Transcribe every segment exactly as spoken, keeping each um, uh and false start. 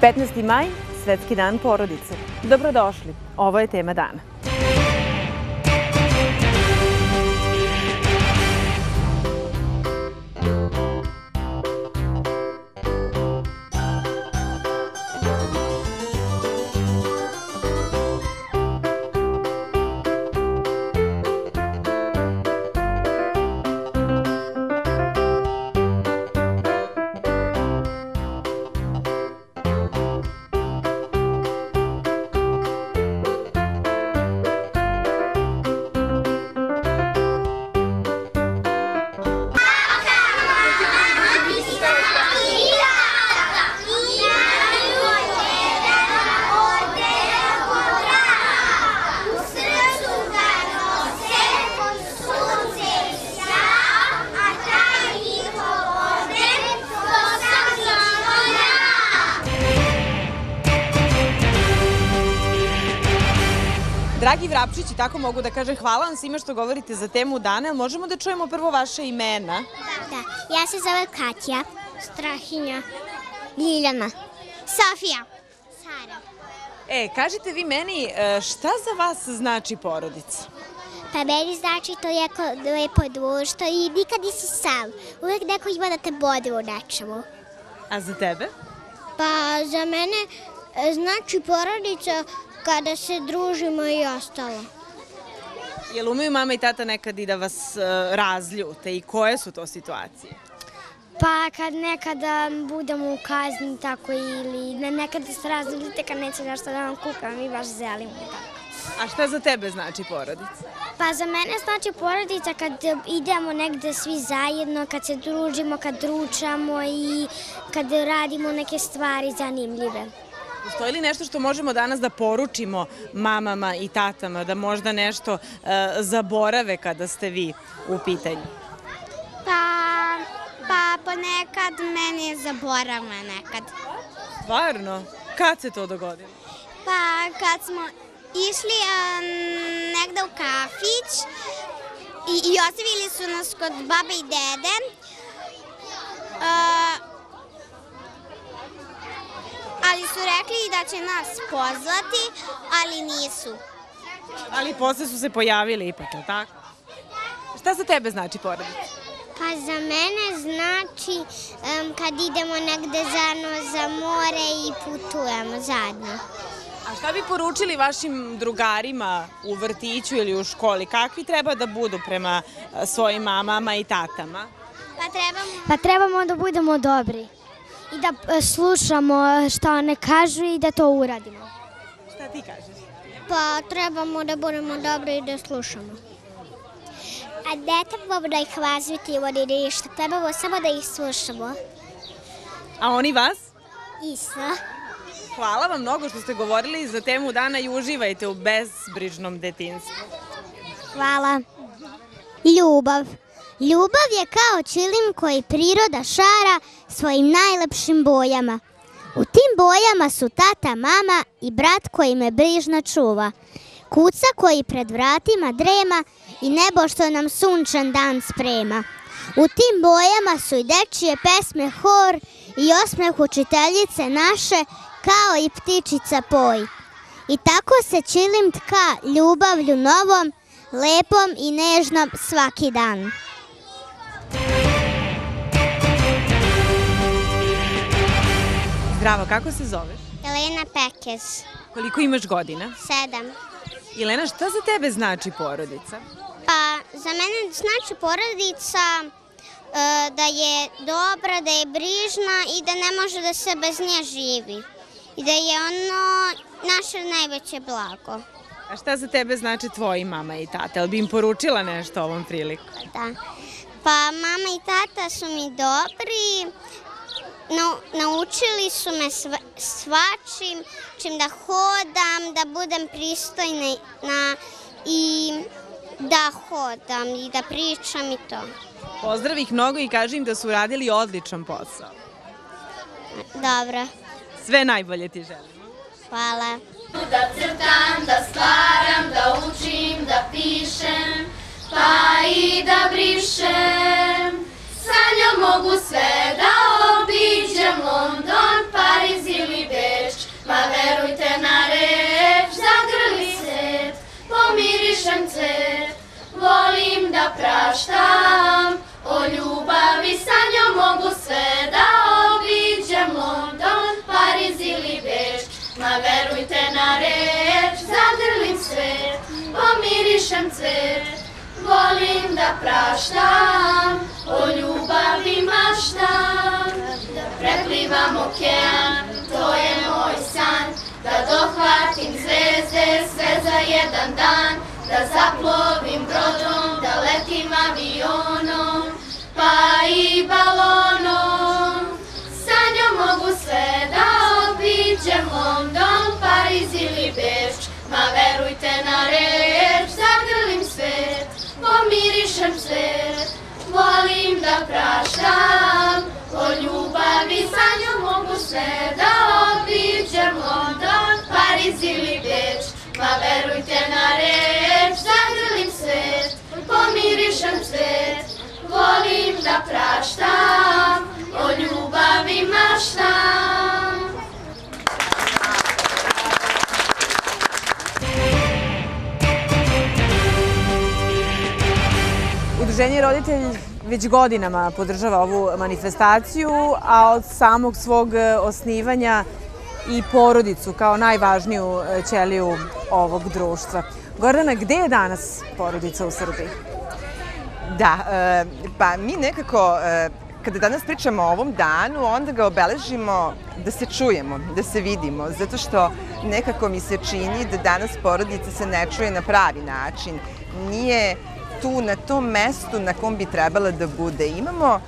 petnaesti maj, Svetski dan porodice. Dobrodošli, ovo je tema dana. Dragi Vrapčići, tako mogu da kažem, hvala vam svima što govorite za temu dana, ali možemo da čujemo prvo vaše imena? Da, ja se zove Katja, Strahinja, Ljiljana, Sofija, Sara. E, kažite vi meni, šta za vas znači porodica? Pa meni znači to jako lepo društvo i nikad nisi sam. Uvijek neko ima da te bodri u nečemu. A za tebe? Pa za mene znači porodica kada se družimo i ostalo. Jel umeju mama i tata nekad i da vas razljute i koje su to situacije? Pa kad nekada budemo u kazni tako ili nekada se razljute kad neće nešto da vam kukam i baš zelimo i tako. A šta za tebe znači porodica? Pa za mene znači porodica kad idemo negde svi zajedno, kad se družimo, kad dručamo i kad radimo neke stvari zanimljive. Postoji li nešto što možemo danas da poručimo mamama i tatama, da možda nešto zaborave kada ste vi u pitanju? Pa ponekad meni zaborava nekad. Stvarno? Kad se to dogodilo? Pa kad smo išli negde u kafić i ostavili su nas kod babe i dede. Ali su rekli da će nas pozvati, ali nisu. Ali posle su se pojavili ipak, je li tako? Šta za tebe znači porodica? Pa za mene znači um, kad idemo negde zajedno za more i putujemo zajedno. A šta bi poručili vašim drugarima u vrtiću ili u školi? Kakvi treba da budu prema svojim mamama i tatama? Pa trebamo, pa trebamo da budemo dobri. I da slušamo šta one kažu i da to uradimo. Šta ti kažeš? Pa trebamo da budemo dobri i da slušamo. A ne trebamo da ih razvitimo ni ništa, trebamo samo da ih slušamo. A oni vas? Isto. Hvala vam mnogo što ste govorili za temu dana i uživajte u bezbrižnom detinjstvu. Hvala. Ljubav. Ljubav je kao čilim koji priroda šara svojim najlepšim bojama. U tim bojama su tata, mama i brat koji me brižno čuva. Kuca koji pred vratima drema i nebo što nam sunčan dan sprema. U tim bojama su i dečije pesme hor i osmeh učiteljice naše kao i ptičica poj. I tako se čilim tka ljubavlju novom, lepom i nežnom svaki dan. Zdravo, kako se zoveš? Elena Pekez. Koliko imaš godina? Sedam. Elena, šta za tebe znači porodica? Pa, za mene znači porodica da je dobra, da je brižna i da ne može da se bez nje živi. I da je ono naše najveće blago. A šta za tebe znači tvoji mama i tata? Jel bi im poručila nešto ovom priliku? Da. Pa, mama i tata su mi dobri. Naučili su me svačim, čim da hodam, da budem pristojna i da hodam i da pričam i to. Pozdrav ih mnogo i kaži im da su radili odličan posao. Dobro. Sve najbolje ti želimo. Hvala. Da crtam, da stvaram, da učim, da pričam. jedan cvet, volim da praštam, o ljubavi maštam, da preplivam okean, to je moj san, da dohvatim zvezde sve za jedan dan, da zaplovim brodom, da letim avionom, pa i balonom. Sa njom mogu sve da obiđem London, Pariz ili Beč, ma verujte na reč, zagrlim svet, pomirišem svet, volim da praštam, o ljubavi sa njom mogu sve da obiđem London, Pariz ili Beč, ma verujte na reč, zagrlim svet, pomirišem svet, volim da praštam, o ljubavi maštam. Udruženje Roditelj već godinama podržava ovu manifestaciju, a od samog svog osnivanja i porodicu kao najvažniju ćeliju ovog društva. Gordana, gde je danas porodica u Srbiji? Da, pa mi nekako, kada danas pričamo o ovom danu, onda ga obeležimo da se čujemo, da se vidimo, zato što nekako mi se čini da danas porodica se ne čuje na pravi način, nije tu na tom mestu na kom bi trebala da bude. Imamo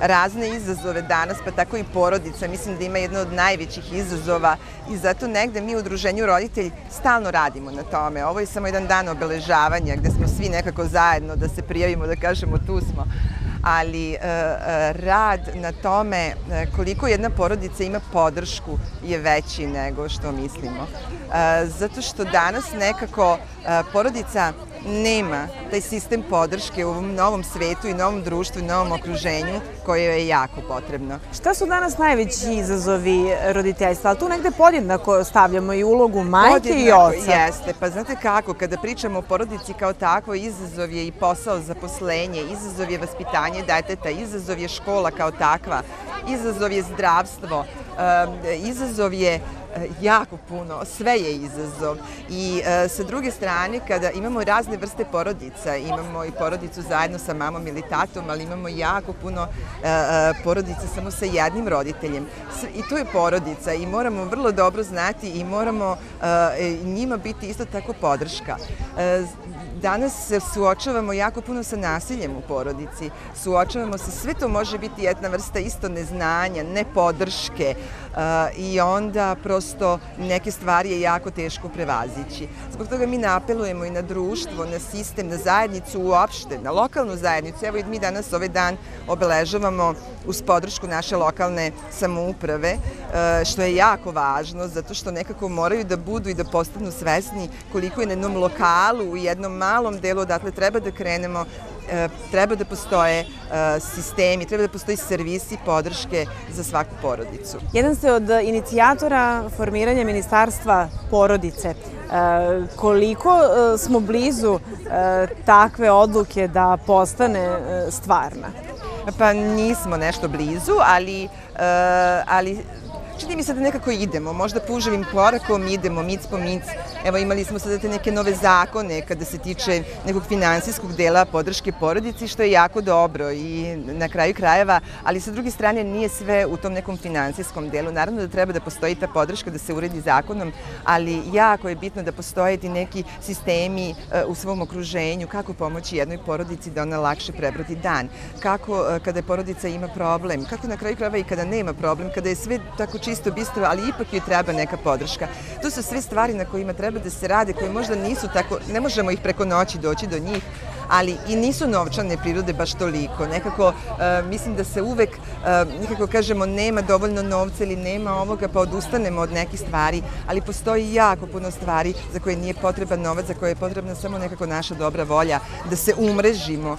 razne izazove danas, pa tako i porodica. Mislim da ima jedna od najvećih izazova i zato negde mi u Udruženju Roditelj stalno radimo na tome. Ovo je samo jedan dan obeležavanja gde smo svi nekako zajedno da se prijavimo, da kažemo tu smo. Ali rad na tome koliko jedna porodica ima podršku je veći nego što mislimo. Zato što danas nekako porodica nema taj sistem podrške u ovom novom svetu i novom društvu i novom okruženju koje je jako potrebno. Šta su danas najveći izazovi roditeljstva? Ali tu negde podjednako stavljamo i ulogu majke i oca. Podjednako jeste. Pa znate kako, kada pričamo o porodici kao takvo, izazov je i posao, zaposlenje, izazov je vaspitanje deteta, izazov je škola kao takva, izazov je zdravstvo, izazov je jako puno, sve je izazov. I sa druge strane, kada imamo razne vrste porodica, imamo i porodicu zajedno sa mamom ili tatom, ali imamo jako puno porodica samo sa jednim roditeljem. I to je porodica i moramo vrlo dobro znati i moramo njima biti isto tako podrška. Danas se suočavamo jako puno sa nasiljem u porodici, suočavamo se, sve to može biti jedna vrsta isto neznanja, nepodrške i onda prosto neke stvari je jako teško prevazići. Zbog toga mi apelujemo i na društvo, na sistem, na zajednicu uopšte, na lokalnu zajednicu. Evo i mi danas ovaj dan obeležavamo uz podršku naše lokalne samouprave, što je jako važno, zato što nekako moraju da budu i da postanu svesni koliko je na jednom lokalu, u jednom malom delu odatle treba da krenemo, treba da postoje sistemi, treba da postoji servisi podrške za svaku porodicu. Jedan ste od inicijatora formiranja Ministarstva porodice. Koliko smo blizu takve odluke da postane stvarna? Pa nismo nešto blizu, ali čini mi se da nekako idemo, možda puževim korakom idemo, mic po mic. Evo imali smo sada te neke nove zakone kada se tiče nekog finansijskog dela podrške porodici, što je jako dobro i na kraju krajeva, ali sa druge strane nije sve u tom nekom finansijskom delu. Naravno da treba da postoji ta podrška da se uredi zakonom, ali jako je bitno da postoje ti neki sistemi u svom okruženju, kako pomoći jednoj porodici da ona lakše prebrodi dan, kako kada porodica ima problem, kako na kraju krajeva i kada nema problem, kada je sve tako činjeno, isto bistava, ali ipak joj treba neka podrška. To su sve stvari na kojima treba da se rade, koje možda nisu tako, ne možemo ih preko noći doći do njih, ali i nisu novčane prirode baš toliko. Nekako mislim da se uvek, nekako kažemo, nema dovoljno novca ili nema ovoga, pa odustanemo od nekih stvari, ali postoji jako puno stvari za koje nije potreban novac, za koje je potrebna samo nekako naša dobra volja, da se umrežimo,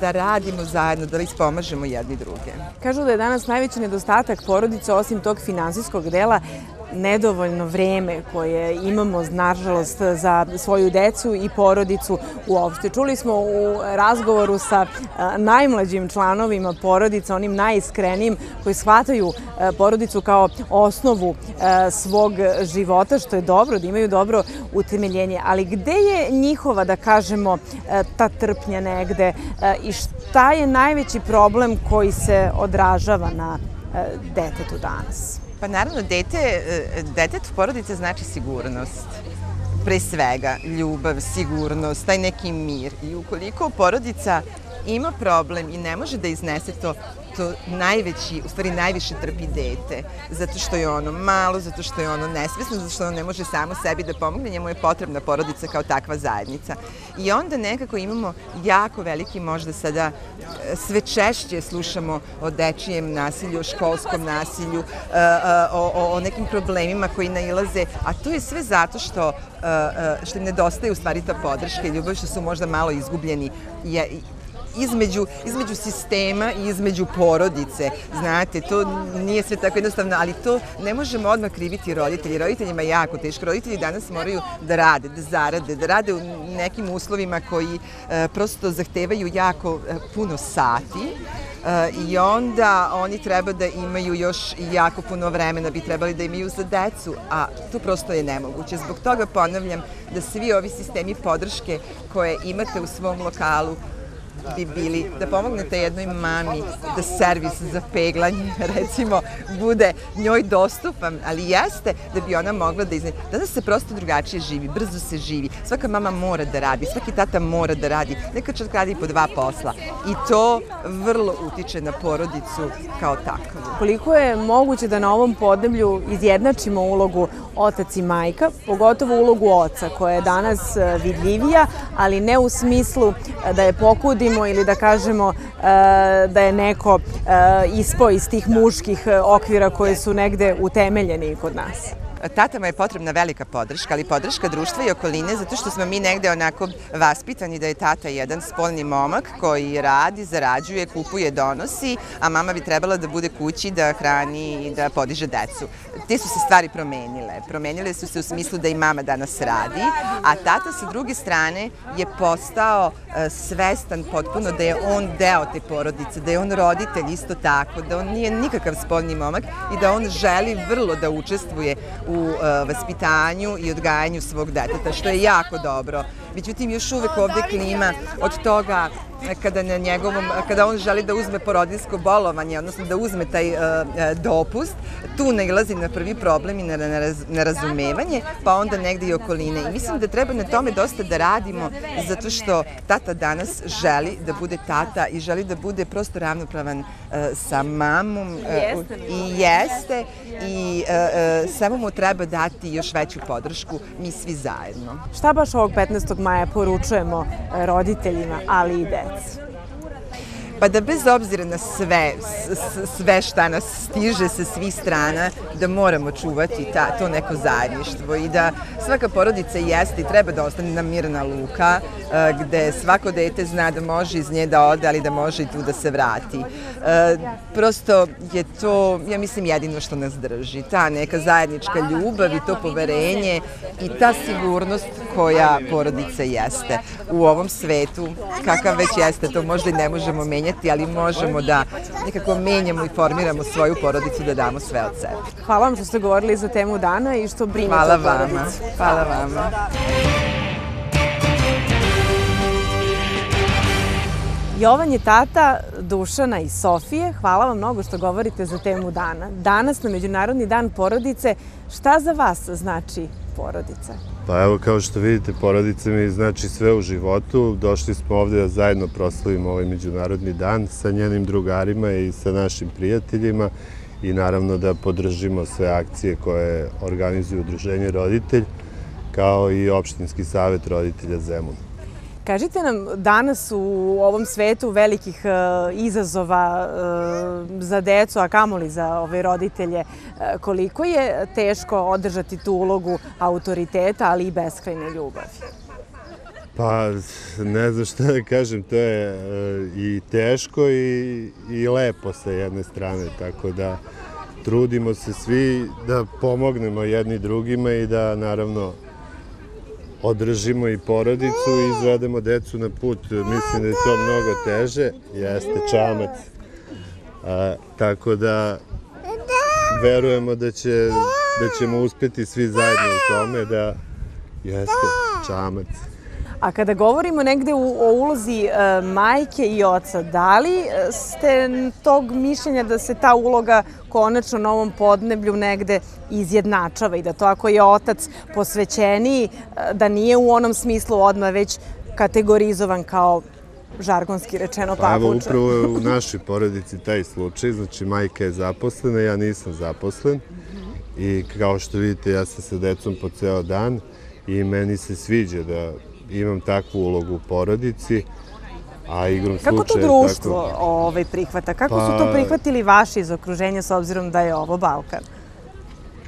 da radimo zajedno, da ispomažemo jedni druge. Kažu da je danas najveći nedostatak porodica, osim tog finansijskog dela, nedovoljno vrijeme koje imamo, nažalost, za svoju decu i porodicu uopšte. Čuli smo u razgovoru sa najmlađim članovima porodica, onim najiskrenijim koji shvataju porodicu kao osnovu svog života, što je dobro, da imaju dobro utemeljenje. Ali gde je njihova, da kažemo, ta trpnja negde i šta je najveći problem koji se odražava na detetu danas? Pa naravno, detetu porodice znači sigurnost, pre svega ljubav, sigurnost, taj neki mir. I ukoliko porodica ima problem i ne može da iznese to, to najveći, u stvari najviše trpi dete, zato što je ono malo, zato što je ono nesvesno, zato što ono ne može samo sebi da pomogne, njemu je potrebna porodica kao takva zajednica. I onda nekako imamo jako veliki, možda sada sve češće slušamo o dečijem nasilju, o školskom nasilju, o, o, o nekim problemima koji nailaze, a to je sve zato što, što im nedostaje u stvari ta podrška i ljubav, što su možda malo izgubljeni Između, između sistema i između porodice. Znate, to nije sve tako jednostavno, ali to ne možemo odmah kriviti roditelji. Roditeljima je jako teško. Roditelji danas moraju da rade, da zarade, da rade u nekim uslovima koji e, prosto zahtevaju jako e, puno sati e, i onda oni treba da imaju još jako puno vremena, bi trebali da imaju za decu, a to prosto je nemoguće. Zbog toga ponavljam da svi ovi sistemi podrške koje imate u svom lokalu bi bili, da pomognete jednoj mami da servis za peglanje, recimo, bude njoj dostupan, ali jeste da bi ona mogla da iznese. Danas se prosto drugačije živi, brzo se živi, svaka mama mora da radi, svaki tata mora da radi, nekad čak radi po dva posla i to vrlo utiče na porodicu kao takvu. Koliko je moguće da na ovom podneblju izjednačimo ulogu otac i majka, pogotovo ulogu oca koja je danas vidljivija, ali ne u smislu da je pokudimo ili da kažemo da je neko ispao iz tih muških okvira koje su negde utemeljeni kod nas. Tatama je potrebna velika podrška, ali podrška društva i okoline, zato što smo mi negde onako vaspitani da je tata jedan spolni momak koji radi, zarađuje, kupuje, donosi, a mama bi trebala da bude kući, da hrani i da podiže decu. Te su se stvari promenile. Promenile su se u smislu da i mama danas radi, a tata sa druge strane je postao svestan potpuno da je on deo te porodice, da je on roditelj isto tako, da on nije nikakav spolni momak i da on želi vrlo da učestvuje u u vaspitanju i odgajanju svog deteta, što je jako dobro. Međutim, još uvek ovdje klima od toga kada, na njegovom, kada on želi da uzme porodiljsko bolovanje, odnosno da uzme taj uh, dopust, tu nailazi na prvi problem i na, na, raz, na razumevanje, pa onda negdje i okoline. I mislim da treba na tome dosta da radimo, zato što tata danas želi da bude tata i želi da bude prosto ravnopravan uh, sa mamom. Uh, I jeste. I uh, uh, samo mu treba dati još veću podršku, mi svi zajedno. Šta baš ovog petnaestog maja poručujemo roditeljima, ali i deci? Pa da bez obzira na sve, sve šta nas stiže sa svih strana, da moramo čuvati ta, to neko zajedništvo i da svaka porodica jeste i treba da ostane jedna mirna luka gde svako dete zna da može iz nje da ode, ali da može i tu da se vrati. Prosto je to, ja mislim, jedino što nas drži. Ta neka zajednička ljubav i to poverenje i ta sigurnost koja porodica jeste. U ovom svetu, kakav već jeste, to možda i ne možemo menjati, ali možemo da nekako menjamo i formiramo svoju porodicu, da damo sve od sebe. Hvala vam što ste govorili za temu dana i što brinete o porodici. Hvala vama. Jovan je tata Dušana i Sofije. Hvala vam mnogo što govorite za temu dana. Danas na Međunarodni dan porodice, šta za vas znači porodica? Pa evo, kao što vidite, porodica mi znači sve u životu. Došli smo ovdje da zajedno proslavimo ovaj Međunarodni dan sa njenim drugarima i sa našim prijateljima i naravno da podržimo sve akcije koje organizuje Udruženje Roditelj kao i Opštinski savjet roditelja Zemun. Kažite nam, danas u ovom svetu velikih izazova za decu, a kamoli za ove roditelje, koliko je teško održati tu ulogu autoriteta, ali i beskrajne ljubavi? Pa, ne znam šta da kažem, to je i teško i, i lepo sa jedne strane, tako da trudimo se svi da pomognemo jedni drugima i da naravno održimo i porodicu i izvedemo decu na put. Mislim da je to mnogo teže, jeste čamac. A, tako da verujemo da, će, da ćemo uspjeti svi zajedno u tome da jeste čamac. A kada govorimo negde u, o ulozi e, majke i oca, da li ste tog mišljenja da se ta uloga konačno na ovom podneblju negde izjednačava i da to ako je otac posvećeniji, da nije u onom smislu odmah već kategorizovan kao žargonski rečeno papuča? Evo, upravo je u našoj porodici taj slučaj, znači majka je zaposlena, ja nisam zaposlen i kao što vidite ja sam sa decom po ceo dan i meni se sviđa da imam takvu ulogu u porodici, a igrom slučaja... Kako to društvo tako... ovaj prihvata? Kako pa, su to prihvatili vaši iz okruženja s obzirom da je ovo Balkan?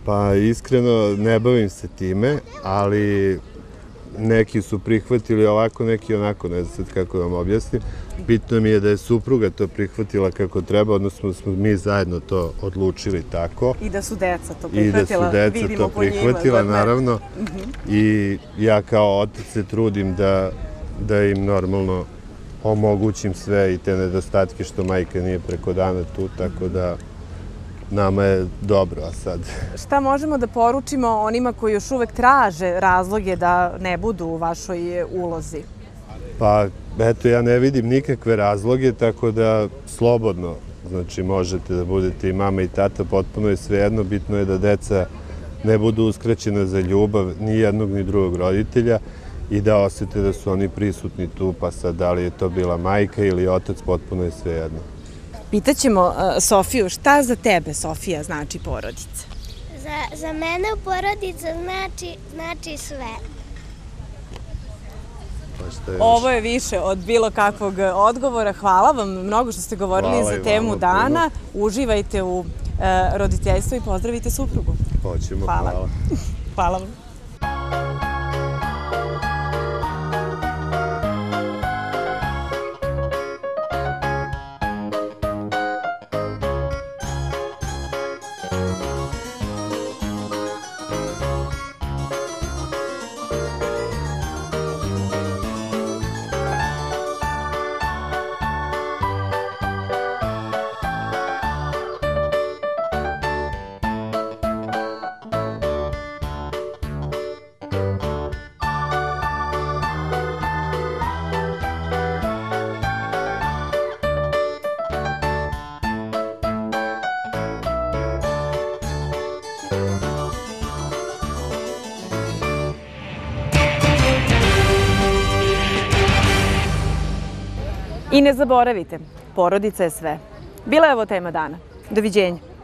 Pa iskreno ne bavim se time, ali neki su prihvatili ovako, neki onako, ne znam sad kako vam objasnim. Bitno mi je da je supruga to prihvatila kako treba, odnosno smo mi zajedno to odlučili tako. I da su deca to prihvatila, vidimo po njima. I da su deca to prihvatila, naravno. I ja kao otac se trudim da, da im normalno omogućim sve i te nedostatke što majka nije preko dana tu, tako da... Nama je dobro, a sad... Šta možemo da poručimo onima koji još uvek traže razloge da ne budu u vašoj ulozi? Pa, eto, ja ne vidim nikakve razloge, tako da slobodno, znači, možete da budete i mama i tata, potpuno je svejedno, bitno je da deca ne budu uskraćena za ljubav ni jednog ni drugog roditelja i da osjete da su oni prisutni tu, pa sad da li je to bila majka ili otac, potpuno je svejedno. Pitaćemo Sofiju, šta za tebe, Sofija, znači porodica? Za, za mene porodica znači, znači sve. Ovo je više od bilo kakvog odgovora. Hvala vam mnogo što ste govorili Hvala za temu dana. Puno. Uživajte u uh, roditeljstvu i pozdravite suprugu. Hoćemo. Hvala. Hvala. Hvala vam. I ne zaboravite, porodica je sve. Bila je ovo tema dana. Doviđenja.